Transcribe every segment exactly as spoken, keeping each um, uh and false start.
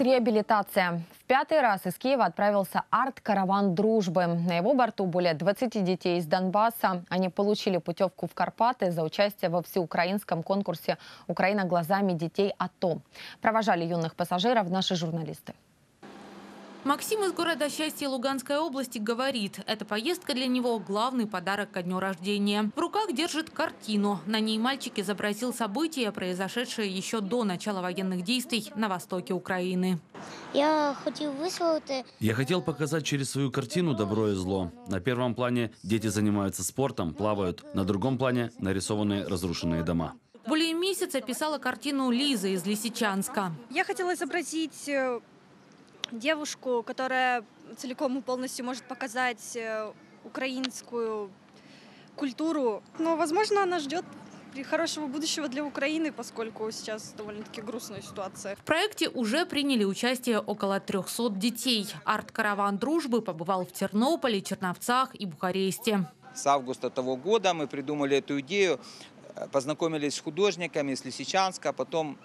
Реабилитация. В пятый раз из Киева отправился арт-караван дружбы. На его борту более двадцати детей из Донбасса. Они получили путевку в Карпаты за участие во всеукраинском конкурсе «Украина глазами детей АТО». Провожали юных пассажиров наши журналисты. Максим из города Счастье Луганской области говорит, эта поездка для него главный подарок ко дню рождения. В руках держит картину. На ней мальчик изобразил события, произошедшие еще до начала военных действий на востоке Украины. Я хотел, выслать... Я хотел показать через свою картину добро и зло. На первом плане дети занимаются спортом, плавают. На другом плане нарисованы разрушенные дома. Более месяца писала картину Лиза из Лисичанска. Я хотела изобразить... девушку, которая целиком и полностью может показать украинскую культуру. Но, возможно, она ждет хорошего будущего для Украины, поскольку сейчас довольно-таки грустная ситуация. В проекте уже приняли участие около трёхсот детей. Арт-караван дружбы побывал в Тернополе, Черновцах и Бухаресте. С августа того года мы придумали эту идею, познакомились с художниками из Лисичанска, потом...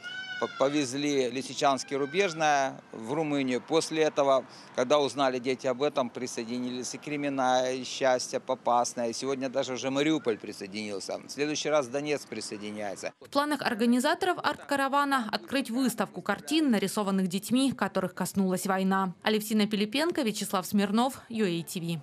повезли Лисичанский, Рубежное в Румынию. После этого, когда узнали дети об этом, присоединились и Кремена, и Счастье, Попасное. И сегодня даже уже Мариуполь присоединился. В следующий раз Донецк присоединяется. В планах организаторов арт-каравана открыть выставку картин, нарисованных детьми, которых коснулась война. Олесь Пелепенко, Вячеслав Смирнов, ЮАТВ.